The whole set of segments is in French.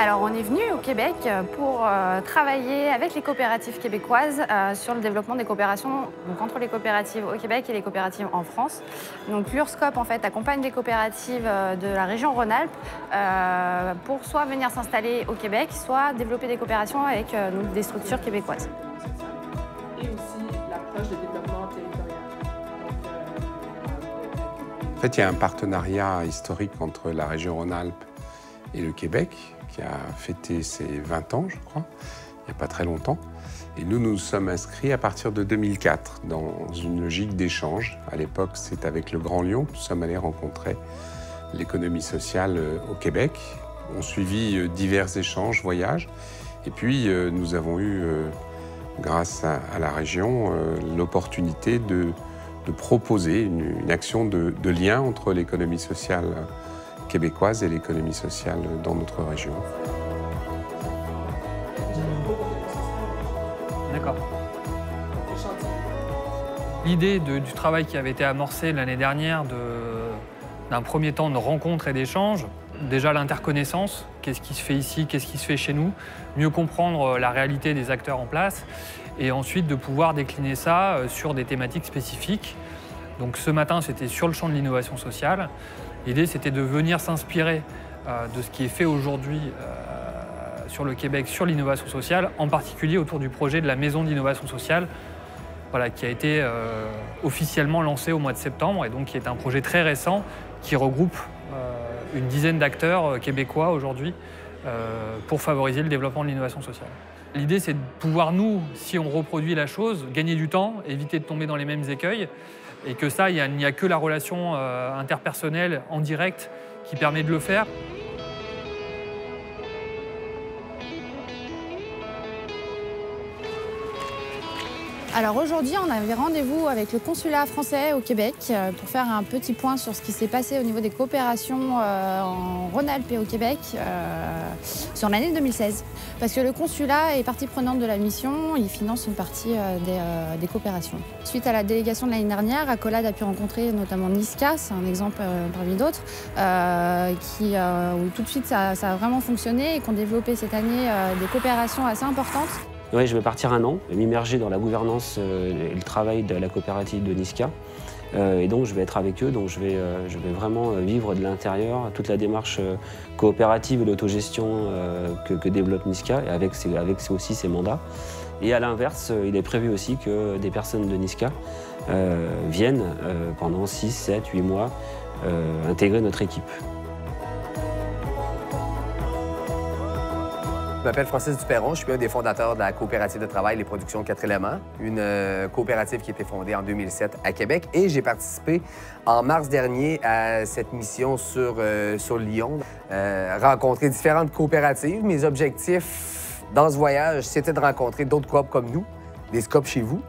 Alors on est venu au Québec pour travailler avec les coopératives québécoises sur le développement des coopérations donc, entre les coopératives au Québec et les coopératives en France. Donc l'URSCOP en fait accompagne des coopératives de la région Rhône-Alpes pour soit venir s'installer au Québec, soit développer des coopérations avec donc, des structures québécoises. Et aussi l'approche de développement territorial. En fait, il y a un partenariat historique entre la région Rhône-Alpes et le Québec, qui a fêté ses 20 ans, je crois, il n'y a pas très longtemps. Et nous, nous sommes inscrits à partir de 2004 dans une logique d'échange. À l'époque, c'est avec le Grand Lyon que nous sommes allés rencontrer l'économie sociale au Québec. On suivit divers échanges, voyages. Et puis, nous avons eu, grâce à la région, l'opportunité de proposer une action de lien entre l'économie sociale québécoise et l'économie sociale dans notre région. D'accord. L'idée du travail qui avait été amorcé l'année dernière, d'un premier temps de rencontres et d'échanges, déjà l'interconnaissance, qu'est-ce qui se fait ici, qu'est-ce qui se fait chez nous, mieux comprendre la réalité des acteurs en place, et ensuite de pouvoir décliner ça sur des thématiques spécifiques. Donc ce matin, c'était sur le champ de l'innovation sociale. L'idée, c'était de venir s'inspirer de ce qui est fait aujourd'hui sur le Québec, sur l'innovation sociale, en particulier autour du projet de la Maison d'innovation sociale, voilà, qui a été officiellement lancé au mois de septembre, et donc qui est un projet très récent qui regroupe une dizaine d'acteurs québécois aujourd'hui pour favoriser le développement de l'innovation sociale. L'idée, c'est de pouvoir, nous, si on reproduit la chose, gagner du temps, éviter de tomber dans les mêmes écueils, et que ça, il n'y a que la relation interpersonnelle en direct qui permet de le faire. Alors aujourd'hui, on avait rendez-vous avec le consulat français au Québec pour faire un petit point sur ce qui s'est passé au niveau des coopérations en Rhône-Alpes et au Québec sur l'année 2016. Parce que le consulat est partie prenante de la mission, il finance une partie des coopérations. Suite à la délégation de l'année dernière, Accolade a pu rencontrer notamment Niska, c'est un exemple parmi d'autres, où tout de suite ça a vraiment fonctionné et qu'on développé cette année des coopérations assez importantes. Ouais, je vais partir un an, m'immerger dans la gouvernance et le travail de la coopérative de Niska. Et donc je vais être avec eux, donc je vais vraiment vivre de l'intérieur toute la démarche coopérative et l'autogestion que développe Niska, avec aussi ses mandats. Et à l'inverse, il est prévu aussi que des personnes de Niska viennent pendant 6, 7, 8 mois intégrer notre équipe. Je m'appelle Francis Duperron, je suis un des fondateurs de la coopérative de travail Les Productions 4 éléments, une coopérative qui a été fondée en 2007 à Québec, et j'ai participé en mars dernier à cette mission sur Lyon. Rencontrer différentes coopératives. Mes objectifs dans ce voyage, c'était de rencontrer d'autres coops comme nous, des scoops chez vous.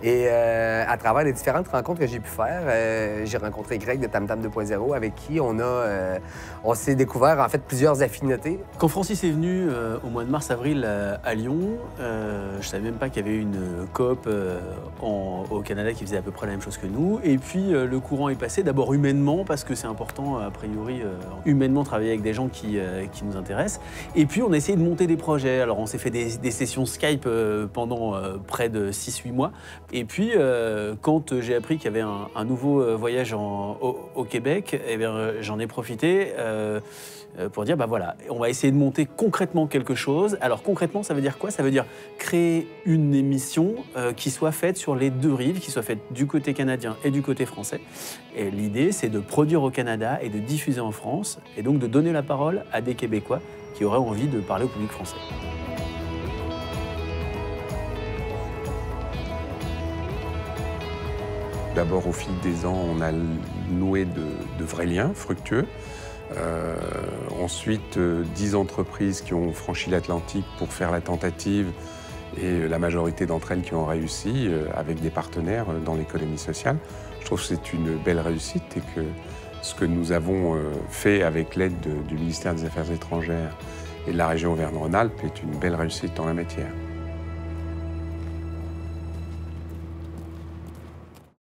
Et à travers les différentes rencontres que j'ai pu faire, j'ai rencontré Greg de TAMTAM 2.0 avec qui on s'est découvert en fait plusieurs affinités. Quand Francis est venu au mois de mars-avril à Lyon, je ne savais même pas qu'il y avait une coop au Canada qui faisait à peu près la même chose que nous. Et puis le courant est passé d'abord humainement, parce que c'est important a priori humainement travailler avec des gens qui nous intéressent. Et puis on a essayé de monter des projets. Alors on s'est fait des sessions Skype pendant près de 6-8 mois. Et puis, quand j'ai appris qu'il y avait un nouveau voyage au Québec, eh bien, j'en ai profité pour dire, bah voilà, on va essayer de monter concrètement quelque chose. Alors concrètement, ça veut dire quoi? Ça veut dire créer une émission qui soit faite sur les deux rives, qui soit faite du côté canadien et du côté français. Et l'idée, c'est de produire au Canada et de diffuser en France, et donc de donner la parole à des Québécois qui auraient envie de parler au public français. D'abord, au fil des ans, on a noué de vrais liens fructueux. Ensuite, 10 entreprises qui ont franchi l'Atlantique pour faire la tentative, et la majorité d'entre elles qui ont réussi avec des partenaires dans l'économie sociale. Je trouve que c'est une belle réussite, et que ce que nous avons fait avec l'aide du ministère des Affaires étrangères et de la région Auvergne-Rhône-Alpes est une belle réussite en la matière.